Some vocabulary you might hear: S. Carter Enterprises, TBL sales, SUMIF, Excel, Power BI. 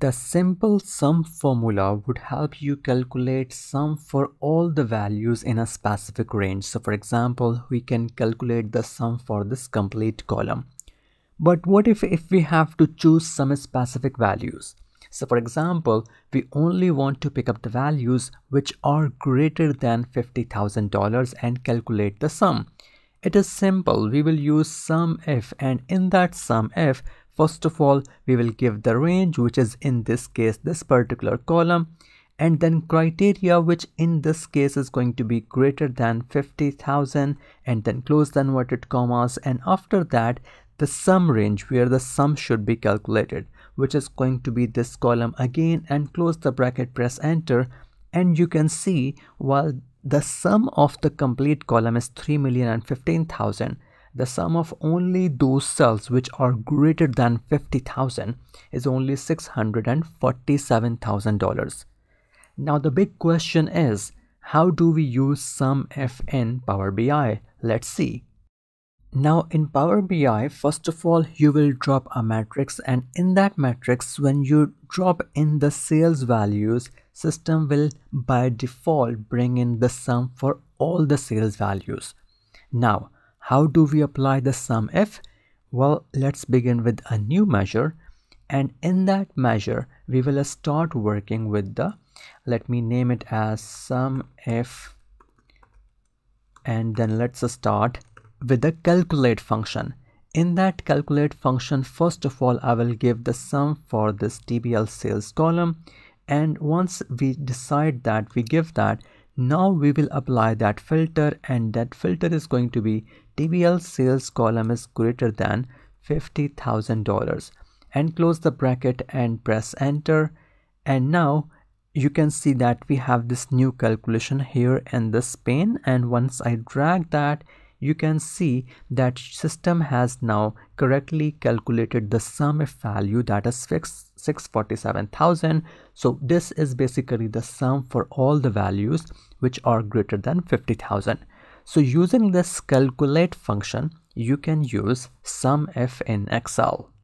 The simple sum formula would help you calculate sum for all the values in a specific range. So for example, we can calculate the sum for this complete column. But what if we have to choose some specific values? So for example, we only want to pick up the values which are greater than $50,000 and calculate the sum. It is simple. We will use SUMIF, and in that SUMIF, first of all, we will give the range, which is in this case this particular column, and then criteria, which in this case is going to be greater than 50,000, and then close the inverted commas, and after that the sum range where the sum should be calculated, which is going to be this column again, and close the bracket, press enter, and you can see while the sum of the complete column is 3,015,000, the sum of only those cells which are greater than 50,000 is only $647,000. Now the big question is, how do we use SUMIF in Power BI? Let's see. Now in Power BI, first of all, you will drop a matrix, and in that matrix, when you drop in the sales values, system will by default bring in the sum for all the sales values. Now, how do we apply the SUMIF? Well, let's begin with a new measure, and in that measure we will start working with the, let me name it as SUMIF, and then let's start with the calculate function. In that calculate function, first of all, I will give the sum for this TBL sales column, and once we decide that, we give that. Now we will apply that filter, and that filter is going to be TBL sales column is greater than $50,000, and close the bracket and press enter. And now you can see that we have this new calculation here in this pane, and once I drag that, you can see that system has now correctly calculated the SUMIF value, that is $647,000. So this is basically the sum for all the values which are greater than 50,000. So using this calculate function, you can use SUMIF in Excel.